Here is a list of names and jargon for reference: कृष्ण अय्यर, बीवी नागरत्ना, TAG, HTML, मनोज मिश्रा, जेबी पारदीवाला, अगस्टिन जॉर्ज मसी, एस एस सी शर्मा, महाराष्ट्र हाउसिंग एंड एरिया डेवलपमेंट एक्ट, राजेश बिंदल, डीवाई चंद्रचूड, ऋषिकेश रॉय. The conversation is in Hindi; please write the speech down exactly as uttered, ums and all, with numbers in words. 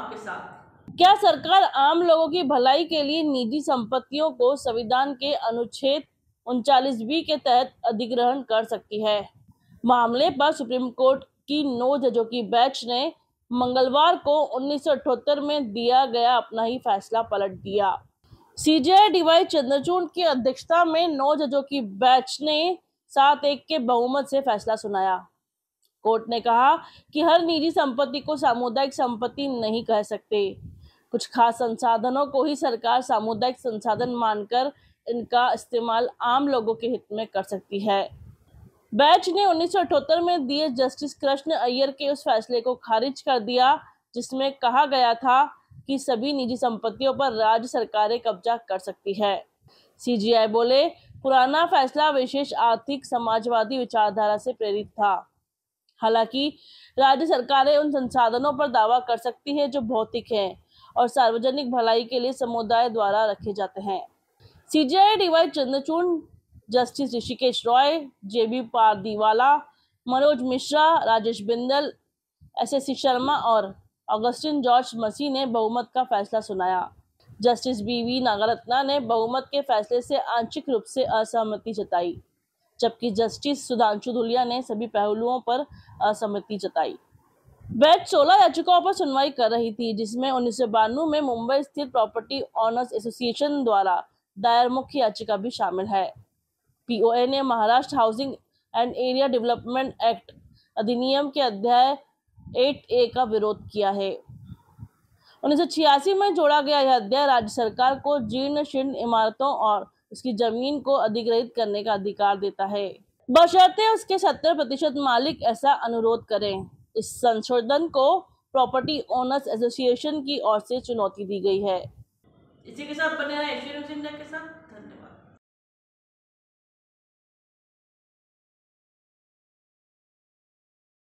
आपके साथ। क्या सरकार आम लोगों की भलाई के लिए निजी संपत्तियों को संविधान के अनुच्छेद उनचालीस बी के तहत अधिग्रहण कर सकती है? मामले पर सुप्रीम कोर्ट की नौ जजों की बेंच ने मंगलवार को उन्नीस सौ अठहत्तर में दिया गया अपना ही फैसला पलट दिया। सीजेआई डीवाई चंद्रचूड की अध्यक्षता में नौ जजों की बेंच ने सात एक के बहुमत से फैसला सुनाया। कोर्ट ने कहा कि हर निजी संपत्ति को सामुदायिक संपत्ति नहीं कह सकते। कुछ खास संसाधनों को ही सरकार सामुदायिक संसाधन मानकर इनका इस्तेमाल आम लोगों के हित में कर सकती है। बेंच ने उन्नीस सौ अठहत्तर में दिए जस्टिस कृष्ण अय्यर के उस फैसले को खारिज कर दिया जिसमें कहा गया था कि सभी निजी संपत्तियों पर राज्य सरकारें कब्जा कर सकती है। सीजीआई बोले, पुराना फैसला विशेष आर्थिक समाजवादी विचारधारा से प्रेरित था। हालांकि राज्य सरकारें उन संसाधनों पर दावा कर सकती है जो भौतिक हैं और सार्वजनिक भलाई के लिए समुदाय द्वारा रखे जाते हैं। CJI डीवाई चंद्रचूड, justice ऋषिकेश रॉय, जेबी पारदीवाला, मनोज मिश्रा, राजेश बिंदल, एस एस सी शर्मा और अगस्टिन जॉर्ज मसी ने बहुमत का फैसला सुनाया। जस्टिस बीवी नागरत्ना ने बहुमत के फैसले से आंशिक रूप से असहमति जताई, जबकि जस्टिस सुधांशु धुलिया ने सभी पहलुओं पर असहमति जताई। बेंच सोलह याचिकाओं पर सुनवाई कर रही थी, जिसमें उन्नीस सौ बानवे में मुंबई स्थित प्रॉपर्टी ऑनर्स एसोसिएशन द्वारा दायर मुख्य याचिका भी शामिल है। पीओए ने महाराष्ट्र हाउसिंग एंड एरिया डेवलपमेंट एक्ट अधिनियम के अध्याय आठ ए का विरोध किया है। उन्नीस सौ छियासी में जोड़ा गया यह अध्याय राज्य सरकार को जीर्ण शीर्ण इमारतों और उसकी जमीन को अधिग्रहित करने का अधिकार देता है, बशर्ते उसके सत्तर प्रतिशत मालिक ऐसा अनुरोध करें। इस संशोधन को प्रॉपर्टी ओनर्स एसोसिएशन की ओर से चुनौती दी गई है। इसी के साथ बने रहिए एशियन न्यूज़ इंडिया के साथ।